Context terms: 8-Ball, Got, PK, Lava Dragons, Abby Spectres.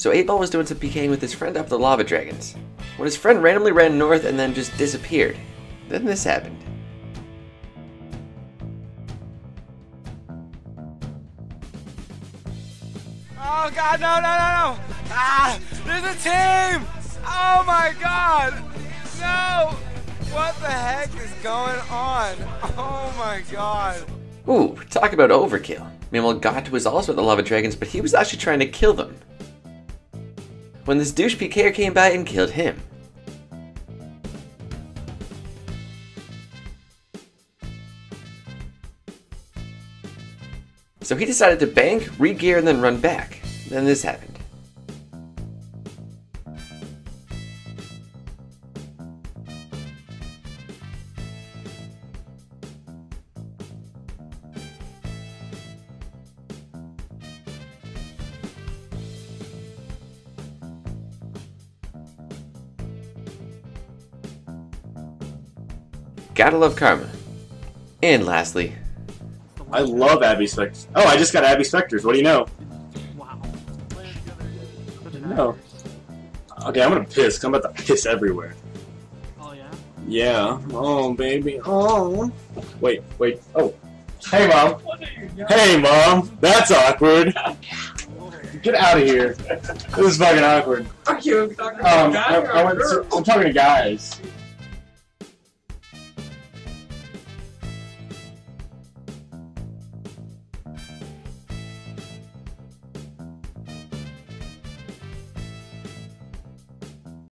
So 8-Ball was doing some PKing with his friend up the Lava Dragons, when his friend randomly ran north and then just disappeared. Then this happened. Oh god, no, no, no, no! Ah! There's a team! Oh my god! No! What the heck is going on? Oh my god! Ooh, talk about overkill. Meanwhile, Got was also at the Lava Dragons, but he was actually trying to kill them, when this douche PKer came by and killed him. So he decided to bank, re-gear, and then run back. Then this happened. Gotta love karma. And lastly, I love Abby Spectres. Oh, I just got Abby Spectres. What do you know? Wow. No. Okay, I'm gonna piss. I'm about to piss everywhere. Oh, yeah? Yeah. Oh, baby. Oh. Wait, wait. Oh. Hey, Mom. Hey, Mom. That's awkward. Get out of here. This is fucking awkward. Fuck you. I'm talking to guys.